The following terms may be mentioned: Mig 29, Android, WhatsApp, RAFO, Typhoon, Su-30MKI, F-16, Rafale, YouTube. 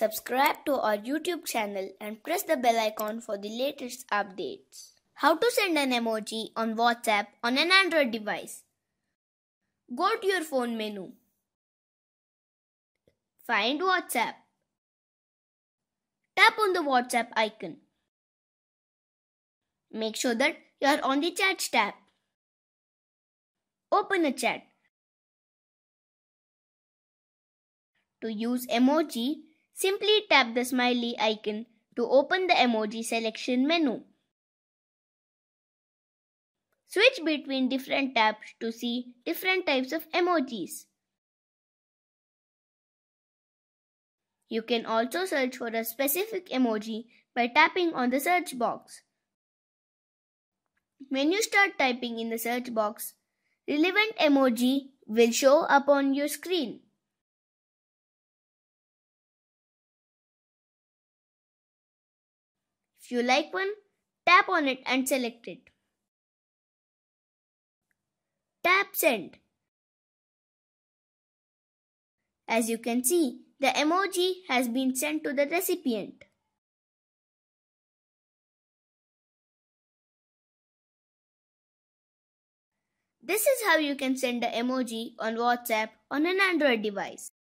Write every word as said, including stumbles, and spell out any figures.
Subscribe to our YouTube channel and press the bell icon for the latest updates. How to send an emoji on WhatsApp on an Android device. Go to your phone menu. Find WhatsApp. Tap on the WhatsApp icon. Make sure that you are on the Chats tab. Open a chat. To use emoji, simply tap the smiley icon to open the emoji selection menu. Switch between different tabs to see different types of emojis. You can also search for a specific emoji by tapping on the search box. When you start typing in the search box, relevant emoji will show up on your screen. If you like one, tap on it and select it. Tap Send. As you can see, the emoji has been sent to the recipient. This is how you can send an emoji on WhatsApp on an Android device.